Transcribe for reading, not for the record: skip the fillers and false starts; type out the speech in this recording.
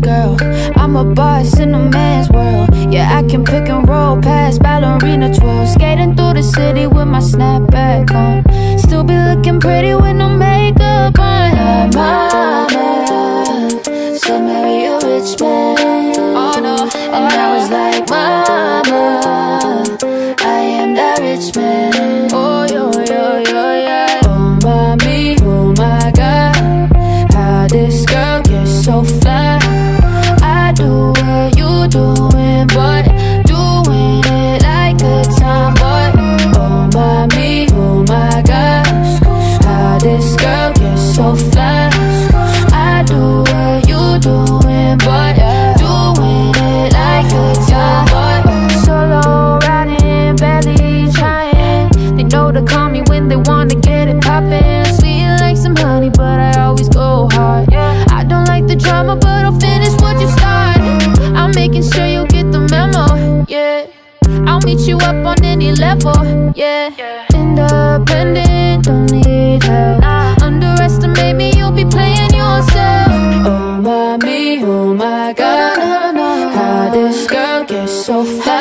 boss girl, I'm a boss in a man's world. Yeah, I can pick and roll past ballerina twirls, skating through the city with my snapback on, still be looking pretty with no makeup on. Her mama said marry a rich man, oh, no. And I was like, mama, I am that rich man. Oh, yo, yo, yo, yeah. Oh, mommy, oh my God, how this girl gets so fly. I do what you doing, but doing it like a tomboy. Oh, mommy, oh my gosh, how this girl gets so fly. I do what you doing, but doing it like a tomboy. Solo riding, barely trying. They know to call me when they want to get it poppin'. Sweet like some honey, but I always go hard. I don't like the drama, but I'll finish what you start. I'm making sure you get the memo, yeah. I'll meet you up on any level, yeah. Independent, don't need help. Underestimate me, you'll be playing yourself. Oh, mommy, oh my God, how this girl gets so fat.